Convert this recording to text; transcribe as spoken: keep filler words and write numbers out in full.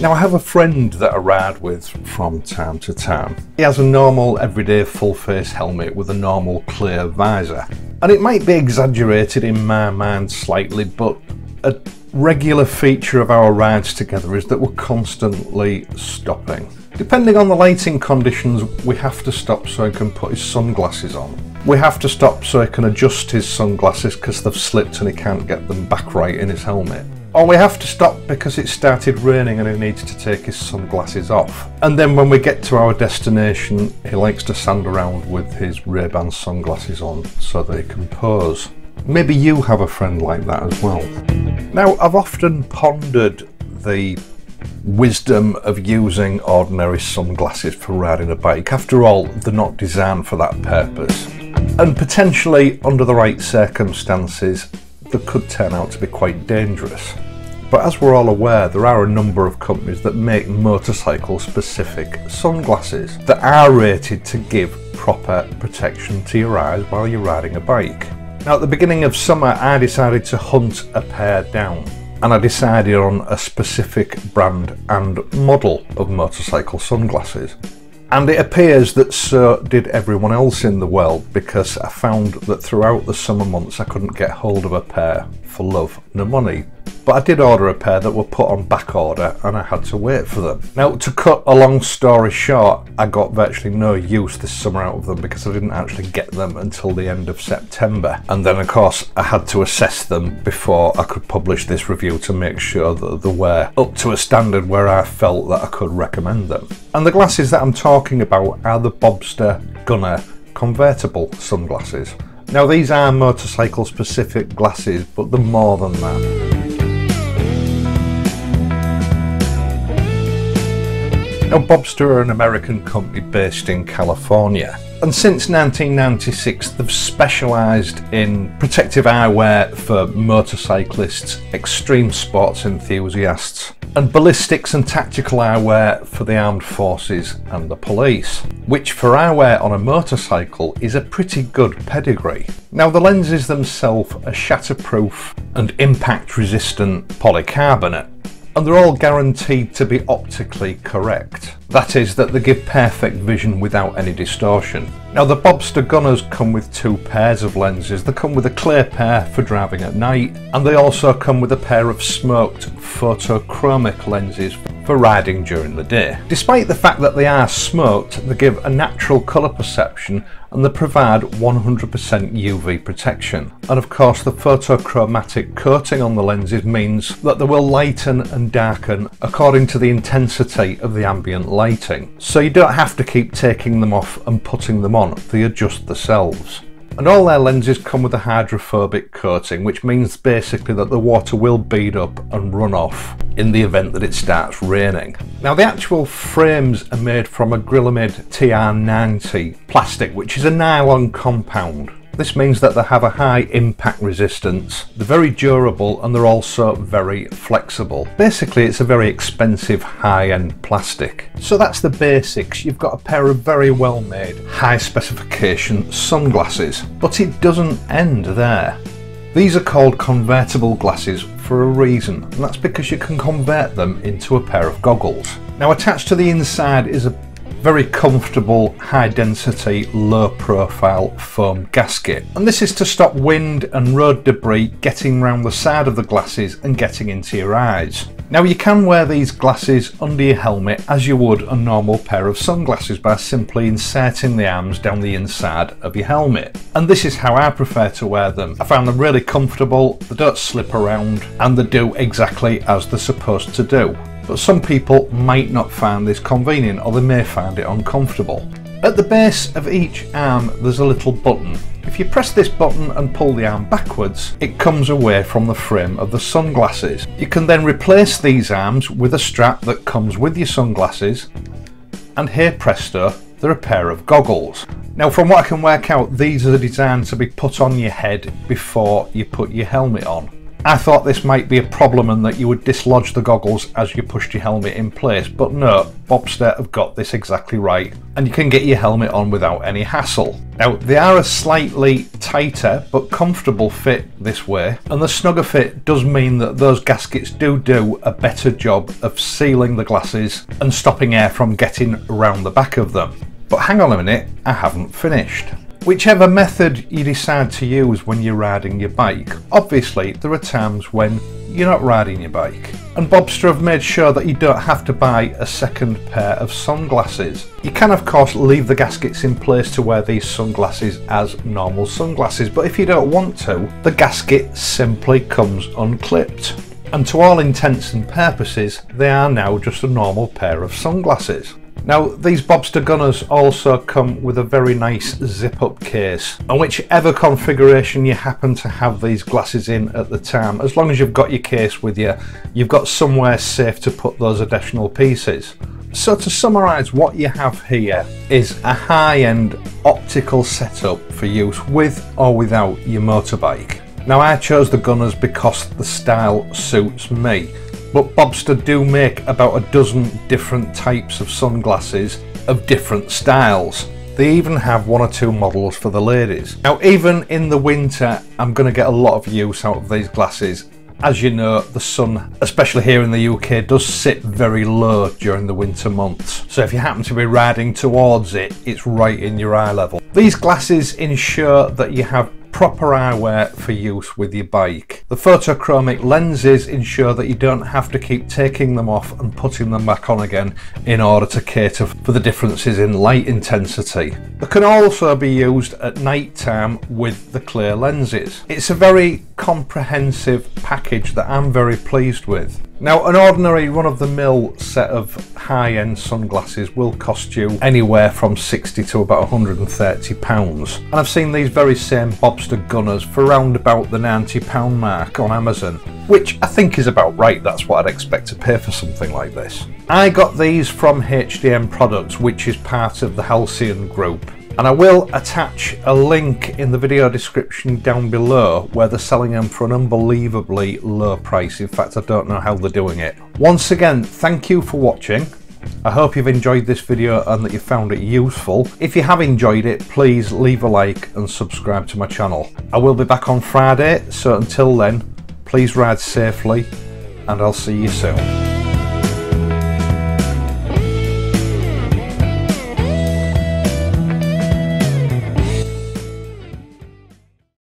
Now I have a friend that I ride with from time to time. He has a normal everyday full face helmet with a normal clear visor. And it might be exaggerated in my mind slightly, but a regular feature of our rides together is that we're constantly stopping. Depending on the lighting conditions, we have to stop so he can put his sunglasses on. We have to stop so he can adjust his sunglasses because they've slipped and he can't get them back right in his helmet. Or we have to stop because it started raining and he needs to take his sunglasses off. And then when we get to our destination, he likes to stand around with his Ray-Ban sunglasses on so they can pose. Maybe you have a friend like that as well. Now, I've often pondered the wisdom of using ordinary sunglasses for riding a bike. After all, they're not designed for that purpose. And potentially, under the right circumstances, they could turn out to be quite dangerous. But as we're all aware, there are a number of companies that make motorcycle-specific sunglasses that are rated to give proper protection to your eyes while you're riding a bike. Now, at the beginning of summer, I decided to hunt a pair down, and I decided on a specific brand and model of motorcycle sunglasses. And it appears that so did everyone else in the world, because I found that throughout the summer months I couldn't get hold of a pair for love nor money. But I did order a pair that were put on back order and I had to wait for them. Now, to cut a long story short, I got virtually no use this summer out of them because I didn't actually get them until the end of September. And then of course I had to assess them before I could publish this review to make sure that they were up to a standard where I felt that I could recommend them. And the glasses that I'm talking about are the Bobster Gunner convertible sunglasses. Now, these are motorcycle specific glasses, but they're more than that. Now, Bobster are an American company based in California, and since nineteen ninety-six they've specialised in protective eyewear for motorcyclists, extreme sports enthusiasts, and ballistics and tactical eyewear for the armed forces and the police, which for eyewear on a motorcycle is a pretty good pedigree. Now, the lenses themselves are shatterproof and impact resistant polycarbonate, and they're all guaranteed to be optically correct. That is, that they give perfect vision without any distortion. Now, the Bobster Gunners come with two pairs of lenses. They come with a clear pair for driving at night, and they also come with a pair of smoked photochromic lenses for riding during the day. Despite the fact that they are smoked, they give a natural colour perception and they provide one hundred percent U V protection. And of course, the photochromatic coating on the lenses means that they will lighten and darken according to the intensity of the ambient lighting. So you don't have to keep taking them off and putting them on, they adjust themselves. And all their lenses come with a hydrophobic coating, which means basically that the water will bead up and run off in the event that it starts raining. Now, the actual frames are made from a Grilamid T R ninety plastic, which is a nylon compound. This means that they have a high impact resistance, they're very durable, and they're also very flexible. Basically, it's a very expensive high-end plastic. So that's the basics. You've got a pair of very well-made, high-specification sunglasses. But it doesn't end there. These are called convertible glasses for a reason, and that's because you can convert them into a pair of goggles. Now, attached to the inside is a very comfortable, high-density, low-profile foam gasket. And this is to stop wind and road debris getting round the side of the glasses and getting into your eyes. Now, you can wear these glasses under your helmet as you would a normal pair of sunglasses by simply inserting the arms down the inside of your helmet. And this is how I prefer to wear them. I found them really comfortable, they don't slip around, and they do exactly as they're supposed to do. But some people might not find this convenient, or they may find it uncomfortable. At the base of each arm there's a little button. If you press this button and pull the arm backwards, it comes away from the frame of the sunglasses. You can then replace these arms with a strap that comes with your sunglasses, and here presto, they're a pair of goggles. Now, from what I can work out, these are designed to be put on your head before you put your helmet on. I thought this might be a problem and that you would dislodge the goggles as you pushed your helmet in place, but no, Bobster have got this exactly right and you can get your helmet on without any hassle. Now they are a slightly tighter but comfortable fit this way, and the snugger fit does mean that those gaskets do do a better job of sealing the glasses and stopping air from getting around the back of them. But hang on a minute, I haven't finished. Whichever method you decide to use when you're riding your bike, obviously there are times when you're not riding your bike, and Bobster have made sure that you don't have to buy a second pair of sunglasses. You can of course leave the gaskets in place to wear these sunglasses as normal sunglasses, but if you don't want to, the gasket simply comes unclipped, and to all intents and purposes they are now just a normal pair of sunglasses. Now these Bobster gunners also come with a very nice zip-up case, and whichever configuration you happen to have these glasses in at the time, as long as you've got your case with you, you've got somewhere safe to put those additional pieces. So to summarise, what you have here is a high-end optical setup for use with or without your motorbike. Now I chose the gunners because the style suits me, but Bobster do make about a dozen different types of sunglasses of different styles. They even have one or two models for the ladies. Now even in the winter I'm going to get a lot of use out of these glasses. As you know, the sun, especially here in the U K, does sit very low during the winter months, so if you happen to be riding towards it, it's right in your eye level. These glasses ensure that you have proper eyewear for use with your bike. The photochromic lenses ensure that you don't have to keep taking them off and putting them back on again in order to cater for the differences in light intensity. They can also be used at night time with the clear lenses. It's a very comprehensive package that I'm very pleased with. Now an ordinary run-of-the-mill set of high-end sunglasses will cost you anywhere from sixty to about one hundred and thirty pounds, and I've seen these very same Bobster gunners for around about the ninety pound mark on Amazon, which I think is about right. That's what I'd expect to pay for something like this. I got these from H D M Products, which is part of the Halcyon Group, and I will attach a link in the video description down below where they're selling them for an unbelievably low price. In fact, I don't know how they're doing it. Once again, thank you for watching. I hope you've enjoyed this video and that you found it useful. If you have enjoyed it, please leave a like and subscribe to my channel. I will be back on Friday, so until then, please ride safely and I'll see you soon.